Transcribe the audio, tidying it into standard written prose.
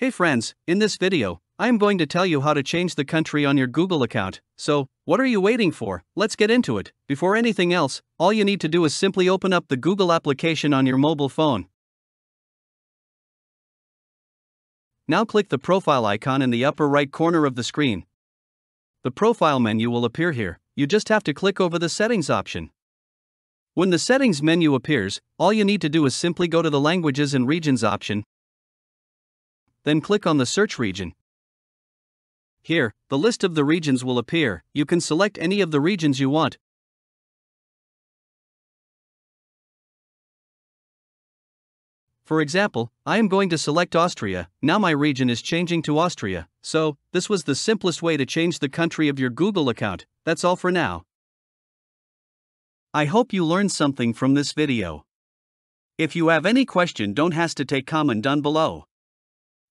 Hey friends, in this video, I am going to tell you how to change the country on your Google account, so, what are you waiting for? Let's get into it. Before anything else, all you need to do is simply open up the Google application on your mobile phone. Now click the profile icon in the upper right corner of the screen. The profile menu will appear here, you just have to click over the settings option. When the settings menu appears, all you need to do is simply go to the languages and regions option, then click on the search region. Here, the list of the regions will appear, you can select any of the regions you want. For example, I am going to select Austria, now my region is changing to Austria, so, this was the simplest way to change the country of your Google account, that's all for now. I hope you learned something from this video. If you have any question, don't hesitate to comment down below.